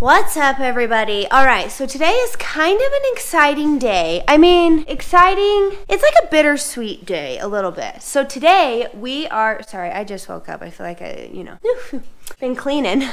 What's up, everybody? All right, so today is kind of an exciting day. I mean, exciting, it's like a bittersweet day a little bit. So today we are, sorry, I just woke up. I feel like I, you know, been cleaning.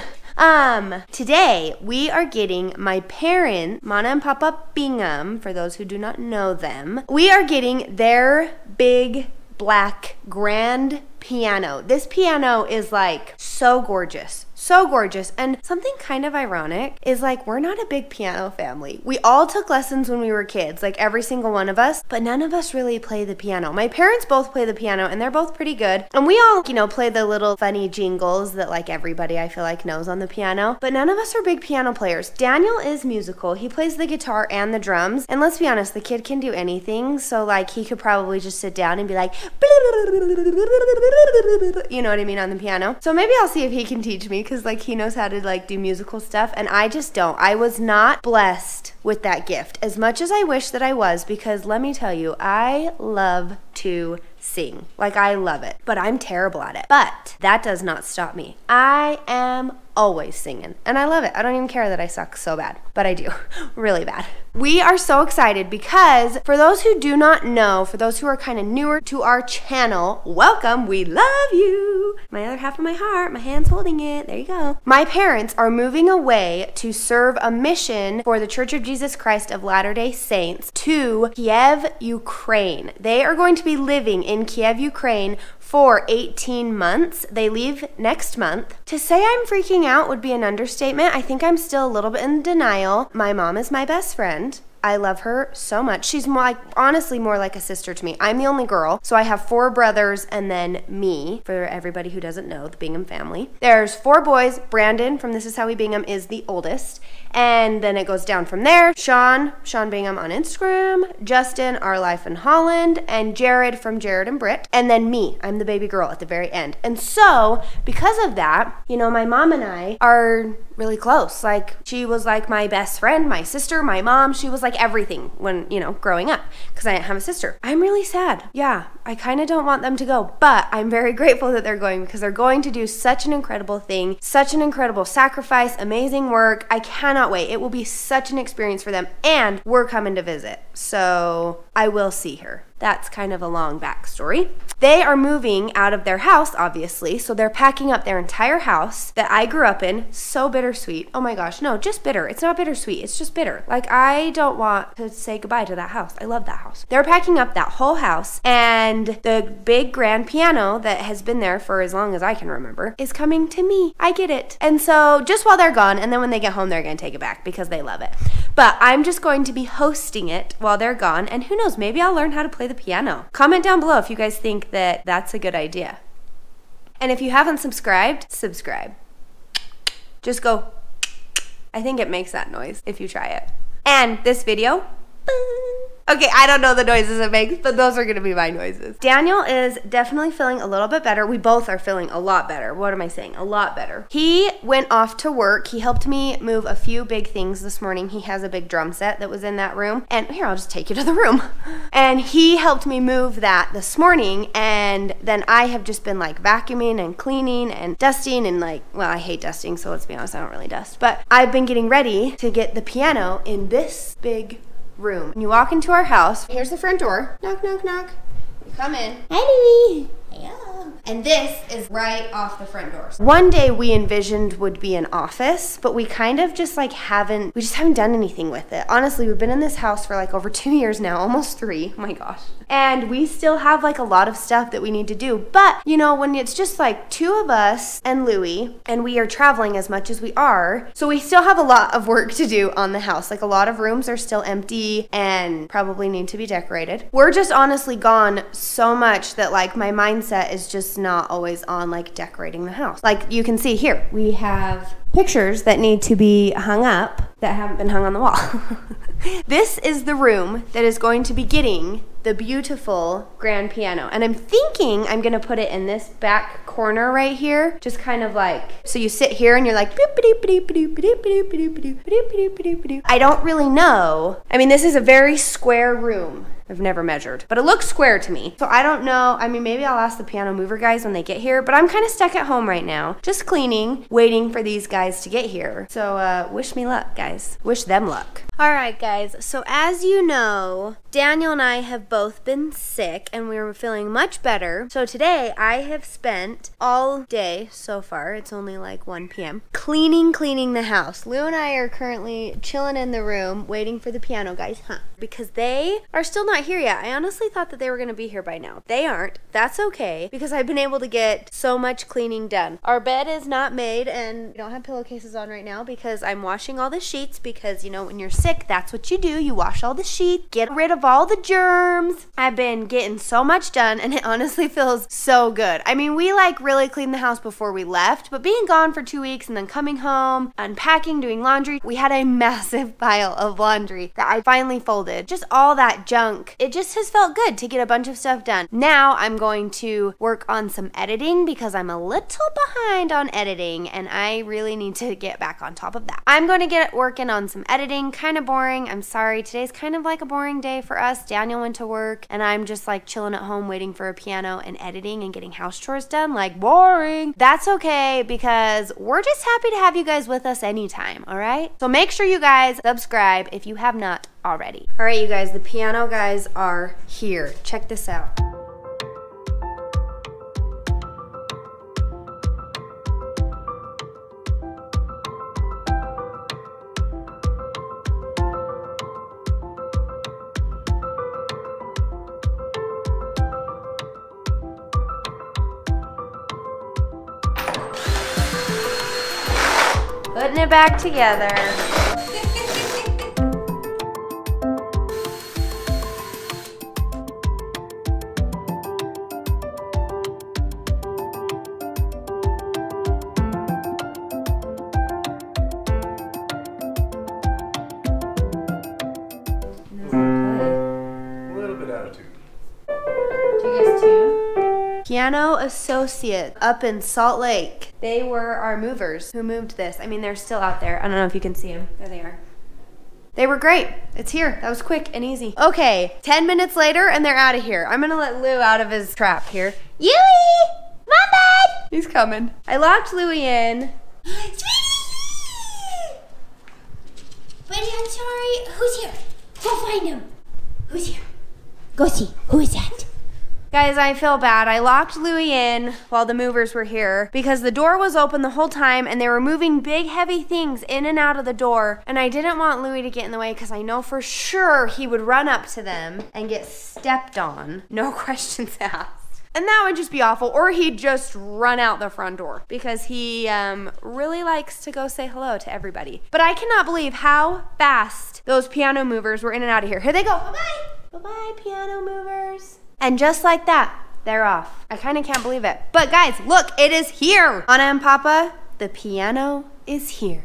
Today we are getting my parents, Mama and Papa Bingham, for those who do not know them, we are getting their big black grand piano. This piano is like so gorgeous. So gorgeous. And something kind of ironic is like, we're not a big piano family. We all took lessons when we were kids, like every single one of us, but none of us really play the piano. My parents both play the piano and they're both pretty good. And we all, you know, play the little funny jingles that like everybody I feel like knows on the piano, but none of us are big piano players. Daniel is musical. He plays the guitar and the drums. And let's be honest, the kid can do anything. So like he could probably just sit down and be like, you know what I mean, on the piano. So maybe I'll see if he can teach me, 'cause like he knows how to like do musical stuff and I just don't. I was not blessed with that gift as much as I wish that I was, because let me tell you, I love to sing. Like I love it, but I'm terrible at it. But that does not stop me. I am always singing and I love it. I don't even care that I suck so bad, but I do really bad. We are so excited because for those who do not know, for those who are kind of newer to our channel, welcome, we love you. My other half of my heart, my hand's holding it, there you go. My parents are moving away to serve a mission for the Church of Jesus Christ of Latter-day Saints to Kiev, Ukraine. They are going to be living in Kiev, Ukraine for 18 months. They leave next month. To say I'm freaking out would be an understatement. I think I'm still a little bit in denial. My mom is my best friend. I love her so much. She's more like, honestly, more like a sister to me. I'm the only girl, so I have 4 brothers and then me, for everybody who doesn't know, the Bingham family. There's 4 boys. Brandon from This Is How We Bingham is the oldest, and then it goes down from there. Sean Bingham on Instagram, Justin, Our Life in Holland, and Jared from Jared and Britt, and then me. I'm the baby girl at the very end. And so, because of that, you know, my mom and I are really close. Like, she was like my best friend, my sister, my mom. She was like everything when, you know, growing up, because I didn't have a sister. I'm really sad. Yeah, I kind of don't want them to go, but I'm very grateful that they're going, because they're going to do such an incredible thing, such an incredible sacrifice, amazing work. I cannot wait. It will be such an experience for them, and we're coming to visit, so I will see her. That's kind of a long backstory. They are moving out of their house, obviously, so they're packing up their entire house that I grew up in. So bittersweet. Oh my gosh, no, just bitter. It's not bittersweet, it's just bitter. Like, I don't want to say goodbye to that house. I love that house. They're packing up that whole house, and the big grand piano that has been there for as long as I can remember is coming to me. I get it. And so just while they're gone, and then when they get home, they're gonna take it back because they love it. But I'm just going to be hosting it while they're gone, and who knows, maybe I'll learn how to play the piano. Comment down below if you guys think that that's a good idea. And if you haven't subscribed, subscribe. Just go, I think it makes that noise if you try it. And this video, okay, I don't know the noises it makes, but those are gonna be my noises. Daniel is definitely feeling a little bit better. We both are feeling a lot better. What am I saying? A lot better. He went off to work. He helped me move a few big things this morning. He has a big drum set that was in that room. And here, I'll just take you to the room. And he helped me move that this morning. And then I have just been like vacuuming and cleaning and dusting and like, well, I hate dusting, so let's be honest, I don't really dust. But I've been getting ready to get the piano in this big room. When you walk into our house, here's the front door. Knock, knock, knock. You come in. Hey! Yeah. And this is right off the front door. One day we envisioned would be an office, but we kind of just like haven't done anything with it. Honestly, we've been in this house for like over 2 years now, almost 3. Oh my gosh. And we still have like a lot of stuff that we need to do. But you know, when it's just like 2 of us and Louie, and we are traveling as much as we are, so we still have a lot of work to do on the house. Like a lot of rooms are still empty and probably need to be decorated. We're just honestly gone so much that like my mindset is just not always on like decorating the house. Like you can see here, we have pictures that need to be hung up that haven't been hung on the wall. This is the room that is going to be getting the beautiful grand piano. And I'm thinking I'm gonna put it in this back corner right here, just kind of like, so you sit here and you're like, I don't really know. I mean, this is a very square room. I've never measured, but it looks square to me. So I don't know, I mean, maybe I'll ask the piano mover guys when they get here, but I'm kind of stuck at home right now, just cleaning, waiting for these guys to get here. So wish me luck, guys. Wish them luck. All right, guys, so as you know, Daniel and I have both been sick and we were feeling much better. So today I have spent all day so far, it's only like 1 p.m., cleaning the house. Lou and I are currently chilling in the room waiting for the piano guys, because they are still not here yet. I honestly thought that they were gonna be here by now. They aren't. That's okay, because I've been able to get so much cleaning done. Our bed is not made and we don't have pillowcases on right now because I'm washing all the sheets, because you know, when you're sick, that's what you do. You wash all the sheets, get rid of all the germs. I've been getting so much done and it honestly feels so good. I mean, we like really cleaned the house before we left, but being gone for 2 weeks and then coming home, unpacking, doing laundry, we had a massive pile of laundry that I finally folded. Just all that junk. It just has felt good to get a bunch of stuff done. Now I'm going to work on some editing because I'm a little behind on editing and I really need to get back on top of that. I'm going to get working on some editing. Kind of boring. I'm sorry. Today's kind of like a boring day for us. Daniel went to work and I'm just like chilling at home waiting for a piano and editing and getting house chores done. Like, boring. That's okay because we're just happy to have you guys with us anytime, all right? So make sure you guys subscribe if you have not already. All right, you guys, the piano guys are here. Check this out. Putting it back together. Piano Associates up in Salt Lake. They were our movers who moved this. I mean, they're still out there. I don't know if you can see them. There they are. They were great. It's here. That was quick and easy. Okay, 10 minutes later and they're out of here. I'm gonna let Lou out of his trap here. Yui! My bud! He's coming. I locked Louie in. Sweetie! Buddy, I'm sorry. Who's here? Go find him. Who's here? Go see. Who is that? Guys, I feel bad. I locked Louie in while the movers were here because the door was open the whole time and they were moving big, heavy things in and out of the door, and I didn't want Louie to get in the way because I know for sure he would run up to them and get stepped on. No questions asked. And that would just be awful, or he'd just run out the front door because he really likes to go say hello to everybody. But I cannot believe how fast those piano movers were in and out of here. Here they go. Bye-bye. Bye-bye, piano movers. And just like that, they're off. I kind of can't believe it. But guys, look, it is here. Mama and Papa, the piano is here.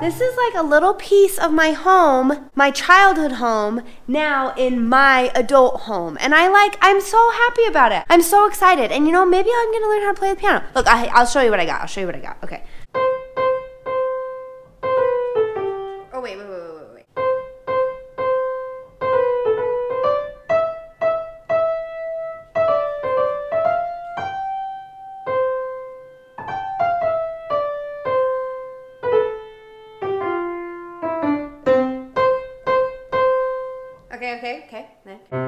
This is like a little piece of my home, my childhood home, now in my adult home. And I'm so happy about it. I'm so excited. And you know, maybe I'm gonna learn how to play the piano. Look, I'll show you what I got. I'll show you what I got, okay. Oh, wait, wait, wait, wait, wait, wait. Okay, okay, okay. That's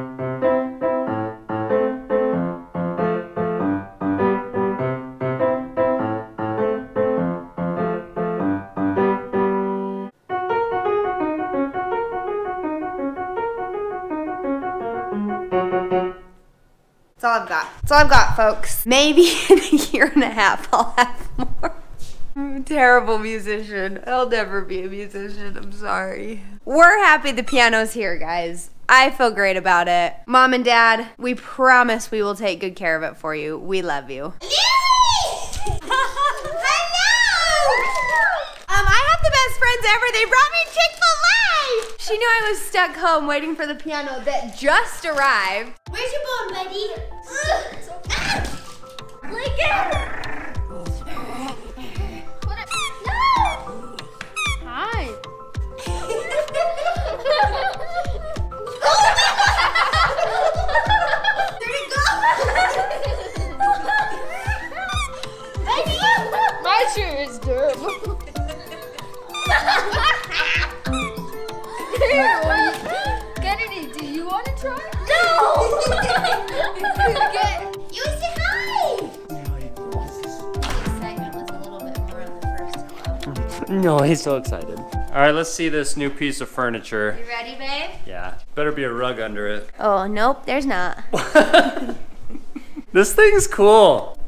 all I've got. That's all I've got, folks. Maybe in a year and a half I'll have more. I'm a terrible musician. I'll never be a musician. I'm sorry. We're happy the piano's here, guys. I feel great about it. Mom and Dad, we promise we will take good care of it for you. We love you. I know! I have the best friends ever. They brought me Chick-fil-A! She knew I was stuck home waiting for the piano that just arrived. Where's your bone, buddy? Lick it! No! Hi. There you go! Buddy! My chair is dumb. Kennedy, do you want to try? No! You say hi! The excitement was a little bit more in the first one. No, he's so excited. All right, let's see this new piece of furniture. You ready, babe? Yeah. Better be a rug under it. Oh, nope, there's not. This thing's cool.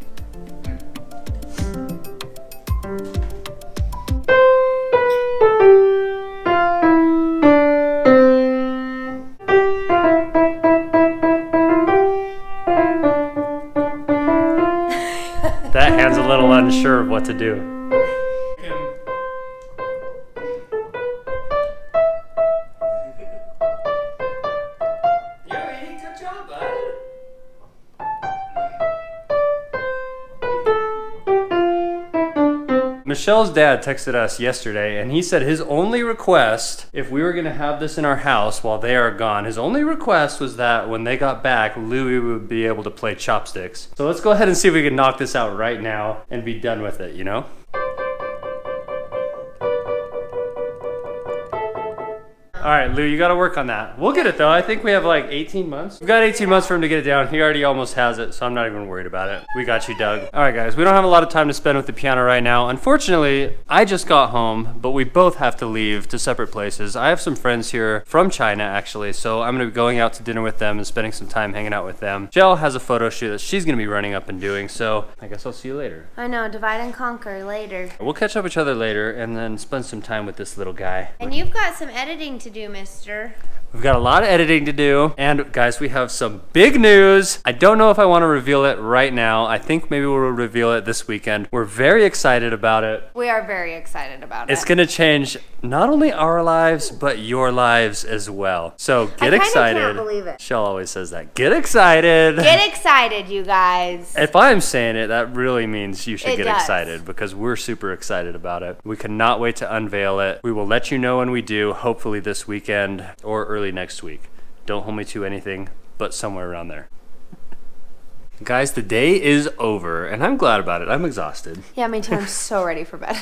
Unsure of what to do. You're eating, good job, bud. Michelle's dad texted us yesterday and he said his only request, if we were gonna have this in our house while they are gone, his only request was that when they got back, Louie would be able to play chopsticks. So let's go ahead and see if we can knock this out right now and be done with it, you know? All right, Lou, you gotta work on that. We'll get it though, I think we have like 18 months. We've got 18 months for him to get it down. He already almost has it, so I'm not even worried about it. We got you, Doug. All right guys, we don't have a lot of time to spend with the piano right now. Unfortunately, I just got home, but we both have to leave to separate places. I have some friends here from China actually, so I'm gonna be going out to dinner with them and spending some time hanging out with them. Jill has a photo shoot that she's gonna be running up and doing, so I guess I'll see you later. I know, divide and conquer later. We'll catch up with each other later and then spend some time with this little guy. And you've got some editing to do, mister. We've got a lot of editing to do, and guys, we have some big news. I don't know if I want to reveal it right now. I think maybe we'll reveal it this weekend. We're very excited about it. We are very excited about it. It's gonna change not only our lives, but your lives as well. So get excited. I can't believe it. Shell always says that. Get excited. Get excited, you guys. If I'm saying it, that really means you should get excited because we're super excited about it. We cannot wait to unveil it. We will let you know when we do, hopefully this weekend or early next week. Don't hold me to anything, but somewhere around there. Guys, the day is over, and I'm glad about it. I'm exhausted. Yeah, me too. I'm so ready for bed.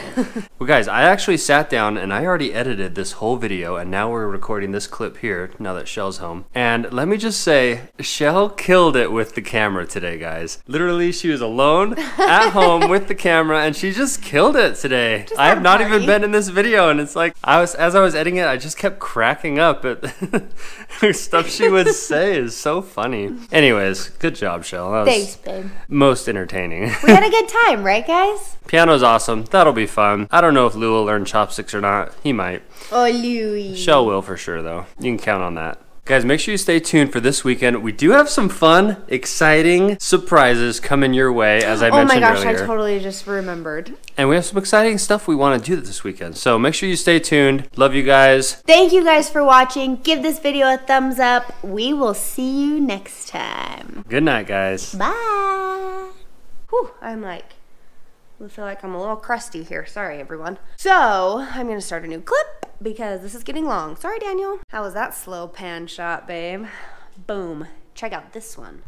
Well, guys, I actually sat down, and I already edited this whole video, and now we're recording this clip here, now that Shell's home. And let me just say, Shell killed it with the camera today, guys. Literally, she was alone at home with the camera, and she just killed it today. I have not even been in this video, and it's like, as I was editing it, I just kept cracking up at the stuff she would say is so funny. Anyways, good job, Shell. Thanks, babe. Most entertaining. We had a good time, right, guys? Piano's awesome. That'll be fun. I don't know if Lou will learn chopsticks or not. He might. Oh, Louie. Shell will for sure, though. You can count on that. Guys, make sure you stay tuned for this weekend. We do have some fun, exciting surprises coming your way, as I mentioned earlier. Oh my gosh, I totally just remembered. And we have some exciting stuff we want to do this weekend. So make sure you stay tuned. Love you guys. Thank you guys for watching. Give this video a thumbs up. We will see you next time. Good night, guys. Bye. Whew, I feel like I'm a little crusty here. Sorry, everyone. So I'm gonna start a new clip because this is getting long. Sorry, Daniel. How was that slow pan shot, babe? Boom. Check out this one.